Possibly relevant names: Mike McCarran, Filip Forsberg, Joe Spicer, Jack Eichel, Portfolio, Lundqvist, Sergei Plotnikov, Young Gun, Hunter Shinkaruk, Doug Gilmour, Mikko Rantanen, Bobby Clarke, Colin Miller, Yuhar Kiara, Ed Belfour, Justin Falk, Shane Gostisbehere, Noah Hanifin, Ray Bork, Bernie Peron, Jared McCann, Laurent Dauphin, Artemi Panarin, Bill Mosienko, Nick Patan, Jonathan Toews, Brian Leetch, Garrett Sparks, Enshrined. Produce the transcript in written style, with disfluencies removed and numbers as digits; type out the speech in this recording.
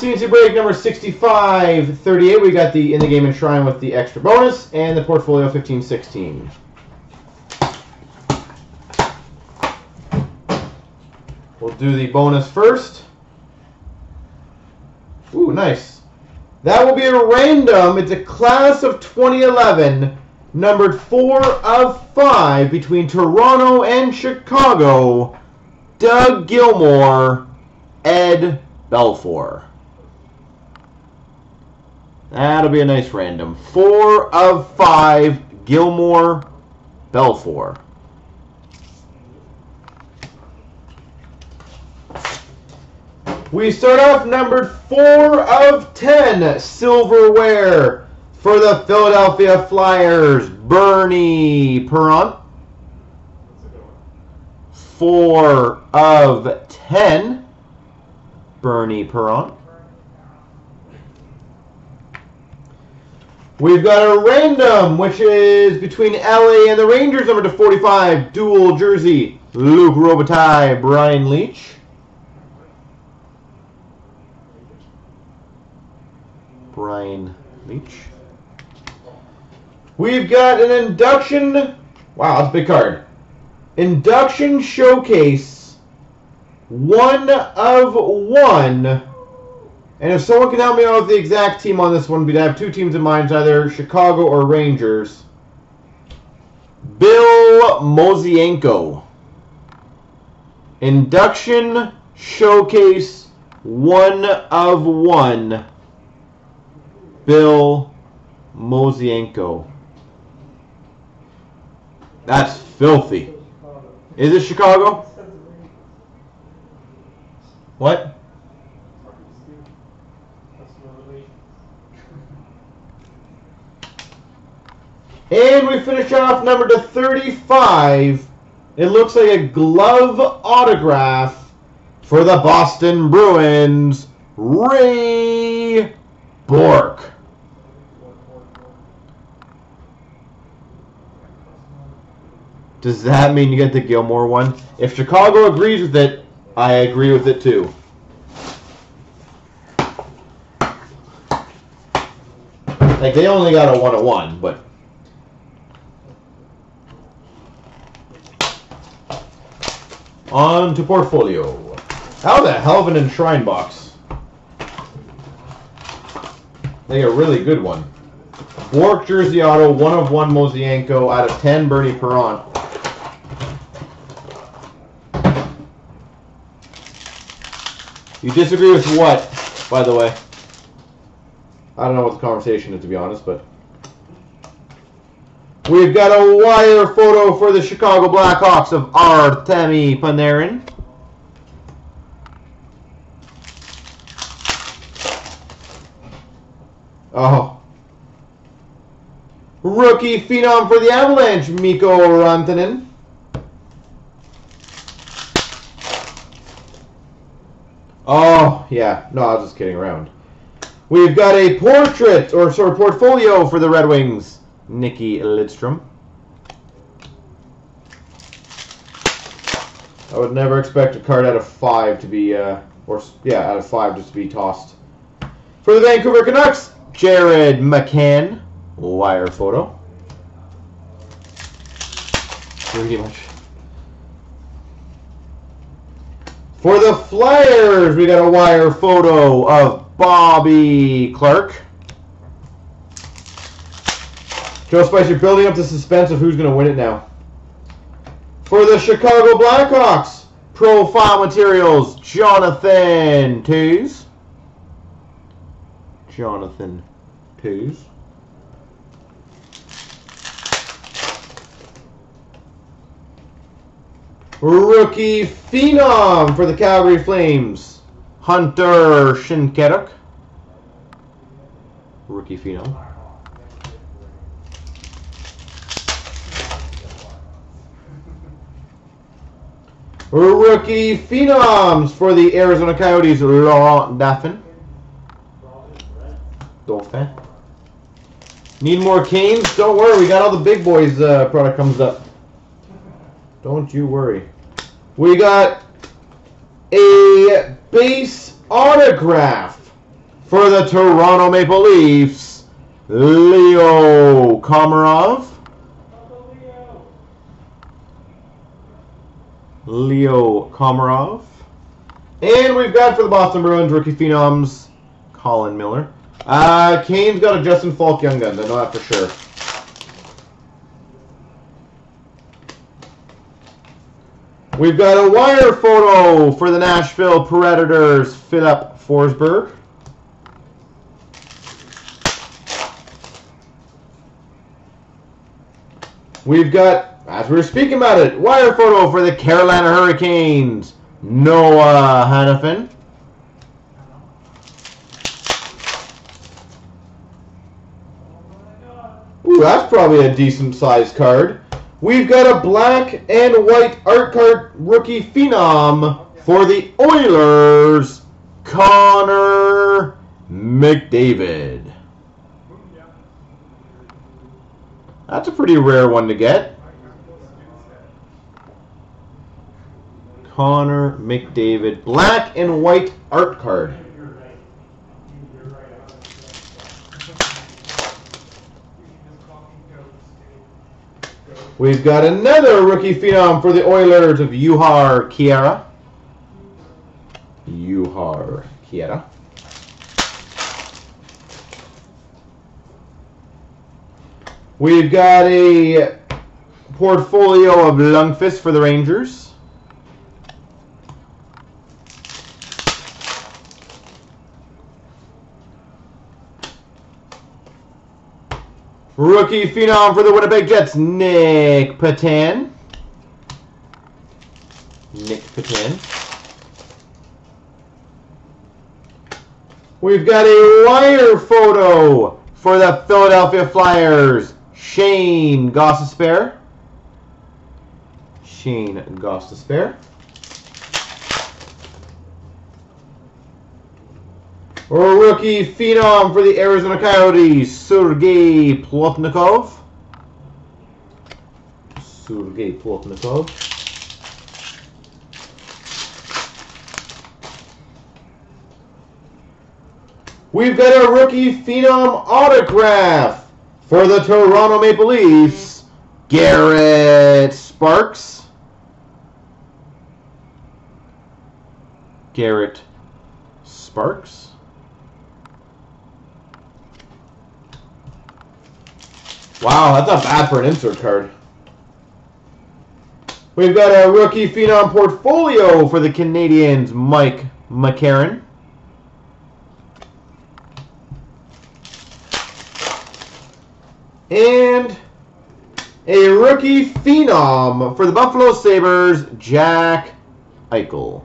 time, CBT break number 6538. We got the in the game Enshrine with the extra bonus and the portfolio 1516. We'll do the bonus first. Ooh, nice. That will be a random. It's a class of 2011, numbered 4 of 5 between Toronto and Chicago. Doug Gilmour, Ed Belfour. That'll be a nice random. 4 of 5, Gilmour, Belfour. We start off numbered 4 of 10, silverware for the Philadelphia Flyers, Bernie Peron. 4 of 10, Bernie Peron. We've got a random, which is between LA and the Rangers, number 245, dual jersey, Luke Robitaille, Brian Leetch. 9 each. We've got an induction. Wow, that's a big card. Induction showcase 1 of 1. And if someone can help me out with the exact team on this one, we'd have 2 teams in mind, either Chicago or Rangers. Bill Mosienko. Induction showcase 1 of 1. Bill Mosienko. That's filthy. Is it Chicago? What? And we finish off number 235. It looks like a glove autograph for the Boston Bruins, Ray Bork. Does that mean you get the Gilmour one? If Chicago agrees with it, I agree with it too. Like, they only got a 1 of 1, but... On to portfolio. How the hell of an Enshrine box. They a really good one. Bork jersey auto, 1 of 1 Mosienko, out of 10 Bernie Peron. You disagree with what, by the way? I don't know what the conversation is, to be honest, but... We've got a wire photo for the Chicago Blackhawks of Artemi Panarin. Oh. Rookie phenom for the Avalanche, Mikko Rantanen. Oh, yeah. No, I was just kidding around. We've got a portrait, or sort of portfolio for the Red Wings, Nikki Lidstrom. I would never expect a card out of 5 to be, out of 5 just to be tossed. For the Vancouver Canucks, Jared McCann. Wire photo. Pretty much. For the Flyers, we got a wire photo of Bobby Clarke. Joe Spicer building up the suspense of who's going to win it now. For the Chicago Blackhawks, profile materials, Jonathan Toews. Jonathan Toews. Rookie phenom for the Calgary Flames, Hunter Shinkaruk. Rookie phenom. Rookie phenoms for the Arizona Coyotes, Laurent Dauphin. Dauphin. Need more canes? Don't worry, we got all the big boys product comes up. Don't you worry. We got a base autograph For the Toronto Maple Leafs, Leo Komarov. Leo Komarov. And we've got for the Boston Bruins, rookie phenoms, Colin Miller. Kane's got a Justin Falk Young Gun. I know that for sure. We've got a wire photo for the Nashville Predators, Filip Forsberg. We've got, as we were speaking about it, wire photo for the Carolina Hurricanes, Noah Hanifin. Ooh, that's probably a decent sized card. We've got a black and white art card rookie phenom for the Oilers, Connor McDavid. That's a pretty rare one to get. Connor McDavid, black and white art card. We've got another rookie phenom for the Oilers of Yuhar Kiara. Yuhar Kiara. We've got a portfolio of Lundqvist for the Rangers. Rookie phenom for the Winnipeg Jets, Nick Patan. Nick Patan. We've got a wire photo for the Philadelphia Flyers, Shane Gostisbehere. Shane Gostisbehere. Rookie phenom for the Arizona Coyotes, Sergei Plotnikov. Sergei Plotnikov. We've got a rookie phenom autograph for the Toronto Maple Leafs, Garrett Sparks. Garrett Sparks. Wow, that's not bad for an insert card. We've got a rookie phenom portfolio for the Canadiens, Mike McCarran. And a rookie phenom for the Buffalo Sabres, Jack Eichel.